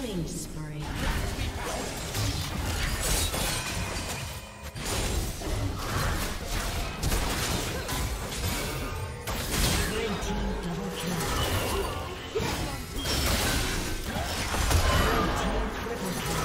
Killing spree. Red team double kill. Red team triple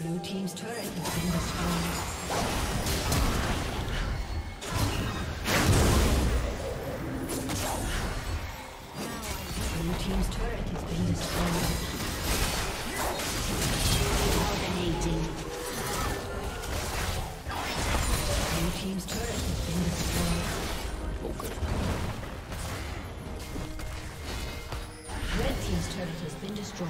Blue team's turret has been destroyed. Blue team's turret has been destroyed. Dominating. Blue team's turret has been destroyed. Red team's turret has been destroyed.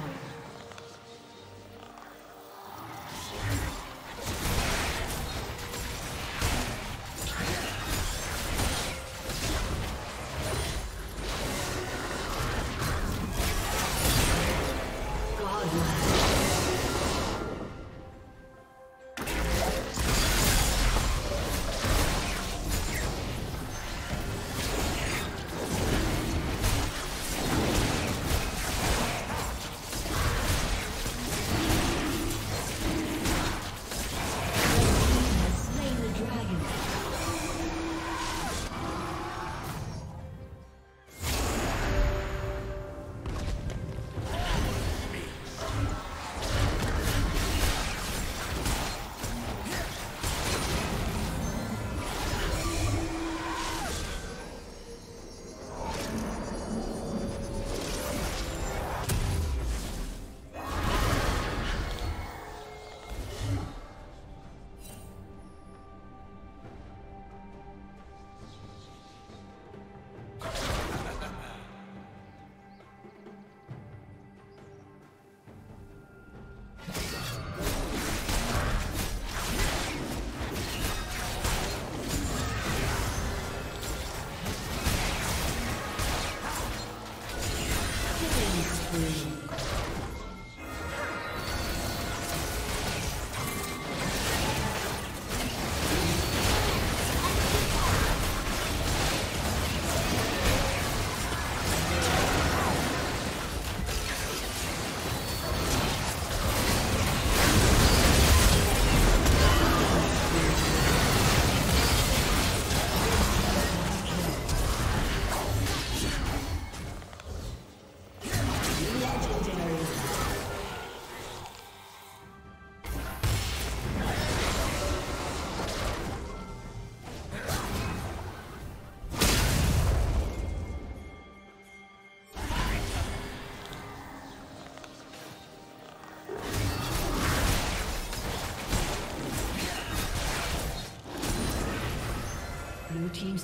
Blue team's